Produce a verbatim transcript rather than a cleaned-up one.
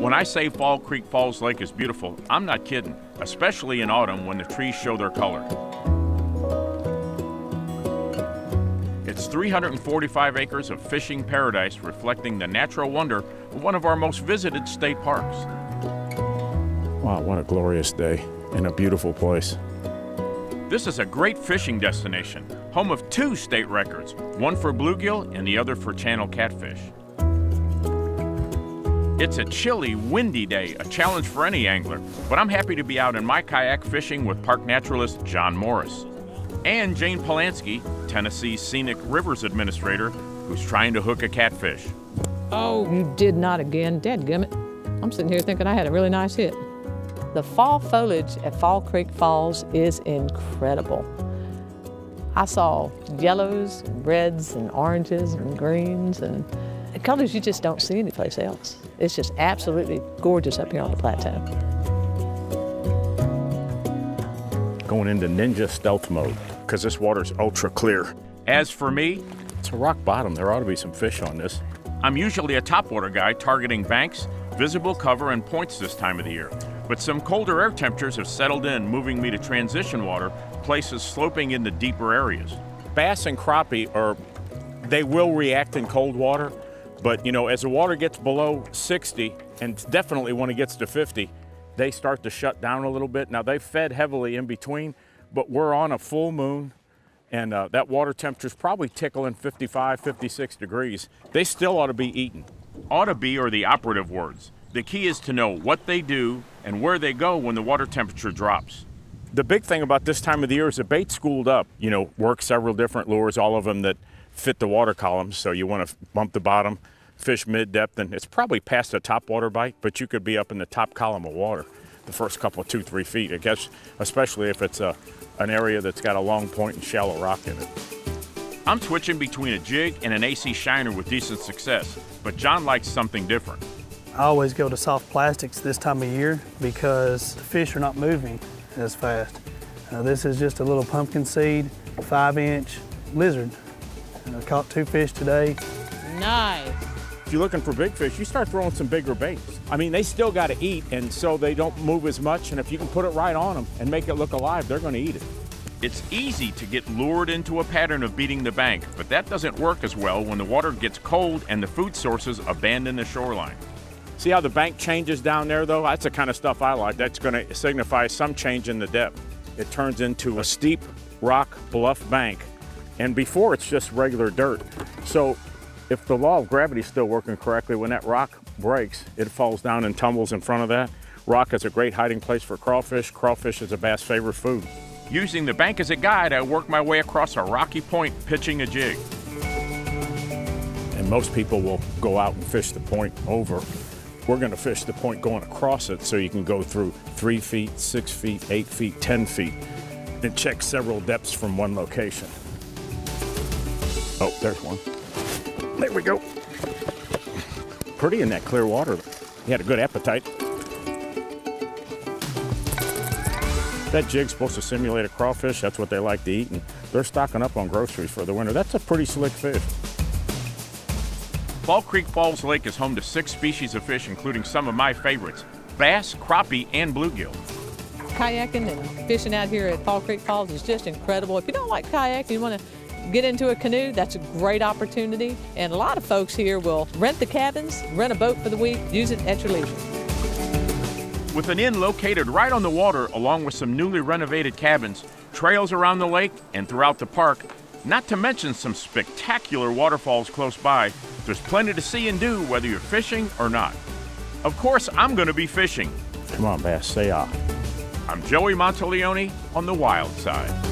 When I say Fall Creek Falls Lake is beautiful, I'm not kidding, especially in autumn when the trees show their color. It's three hundred forty-five acres of fishing paradise reflecting the natural wonder of one of our most visited state parks. Wow, what a glorious day and a beautiful place. This is a great fishing destination, home of two state records, one for bluegill and the other for channel catfish. It's a chilly, windy day, a challenge for any angler, but I'm happy to be out in my kayak fishing with park naturalist John Morris and Jane Polanski, Tennessee's Scenic Rivers Administrator, who's trying to hook a catfish. Oh, you did not again, dadgummit. I'm sitting here thinking I had a really nice hit. The fall foliage at Fall Creek Falls is incredible. I saw yellows, and reds, and oranges, and greens, and colors you just don't see anyplace else. It's just absolutely gorgeous up here on the plateau. Going into ninja stealth mode, because this water's ultra clear. As for me, it's a rock bottom. There ought to be some fish on this. I'm usually a topwater guy targeting banks, visible cover, and points this time of the year. But some colder air temperatures have settled in, moving me to transition water, places sloping into deeper areas. Bass and crappie are, they will react in cold water. But, you know, as the water gets below sixty, and definitely when it gets to fifty, they start to shut down a little bit. Now, they've fed heavily in between, but we're on a full moon, and uh, that water temperature's probably tickling fifty-five, fifty-six degrees. They still ought to be eating. Ought to be are the operative words. The key is to know what they do and where they go when the water temperature drops. The big thing about this time of the year is the bait schooled up. You know, work several different lures, all of them that fit the water columns, so you want to bump the bottom, fish mid-depth, and it's probably past the top water bite, but you could be up in the top column of water the first couple of two, three feet, I guess, especially if it's a, an area that's got a long point and shallow rock in it. I'm switching between a jig and an A C shiner with decent success, but John likes something different. I always go to soft plastics this time of year because the fish are not moving as fast. Uh, this is just a little pumpkin seed, five-inch lizard. And I caught two fish today. Nice. If you're looking for big fish, you start throwing some bigger baits. I mean, they still got to eat, and so they don't move as much, and if you can put it right on them and make it look alive, they're going to eat it. It's easy to get lured into a pattern of beating the bank, but that doesn't work as well when the water gets cold and the food sources abandon the shoreline. See how the bank changes down there, though? That's the kind of stuff I like. That's going to signify some change in the depth. It turns into a steep rock bluff bank. And before, it's just regular dirt. So if the law of gravity is still working correctly, when that rock breaks, it falls down and tumbles in front of that. Rock is a great hiding place for crawfish. Crawfish is a bass favorite food. Using the bank as a guide, I work my way across a rocky point, pitching a jig. And most people will go out and fish the point over. We're gonna fish the point going across it, so you can go through three feet, six feet, eight feet, ten feet, and check several depths from one location. Oh, there's one. There we go. Pretty in that clear water. He had a good appetite. That jig's supposed to simulate a crawfish. That's what they like to eat, and they're stocking up on groceries for the winter. That's a pretty slick fish. Fall Creek Falls Lake is home to six species of fish, including some of my favorites, bass, crappie, and bluegill. Kayaking and fishing out here at Fall Creek Falls is just incredible. If you don't like kayaking, you want to get into a canoe, that's a great opportunity. And a lot of folks here will rent the cabins, rent a boat for the week, use it at your leisure. With an inn located right on the water, along with some newly renovated cabins, trails around the lake and throughout the park, not to mention some spectacular waterfalls close by, there's plenty to see and do, whether you're fishing or not. Of course, I'm gonna be fishing. Come on, Bass, say ah. I'm Joey Monteleone on the wild side.